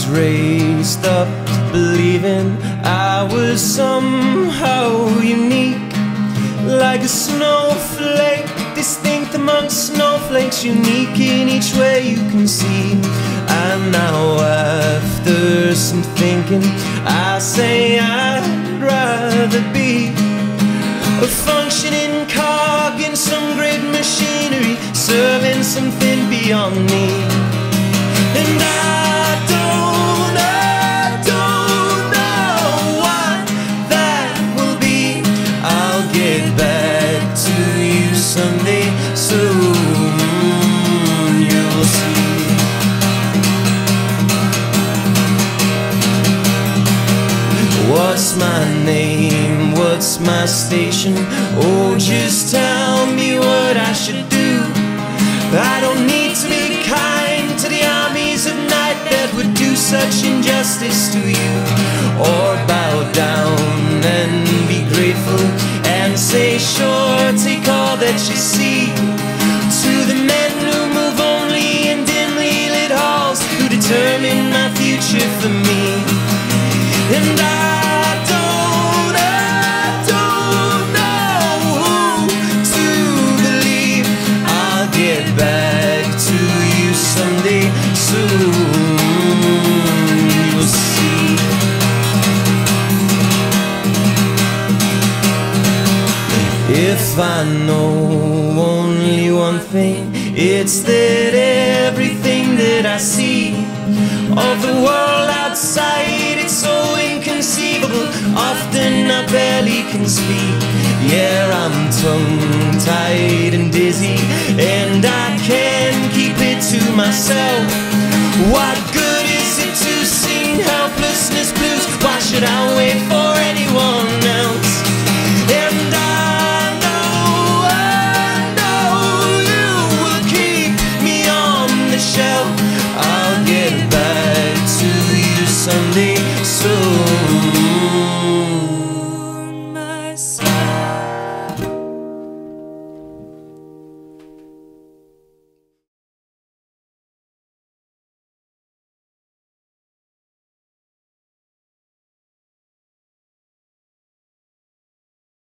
was raised up believing I was somehow unique, like a snowflake, distinct amongst snowflakes, unique in each way you can see. And now after some thinking, I say I'd rather be a functioning cog in some great machinery, serving something beyond me. And I don't know what that will be. I'll get back to you someday, soon you'll see. What's my name? What's my station? Oh, just tell me what I should do. I don't need to be kind to the armies of night that would do such injustice to you. Or bow down and be grateful and say, sure, take all that you see. To the men who move only in dimly lit halls, who determine my future for me. And I don't know who to believe. I'll get back to you someday, soon you'll see. If I know only one thing, it's that everything that I see of the world outside, it's so inconceivable, often I barely can speak. Yeah, I'm tongue-tied and dizzy, and I can't keep it to myself. What good is it to sing helplessness blues? Why should I wait for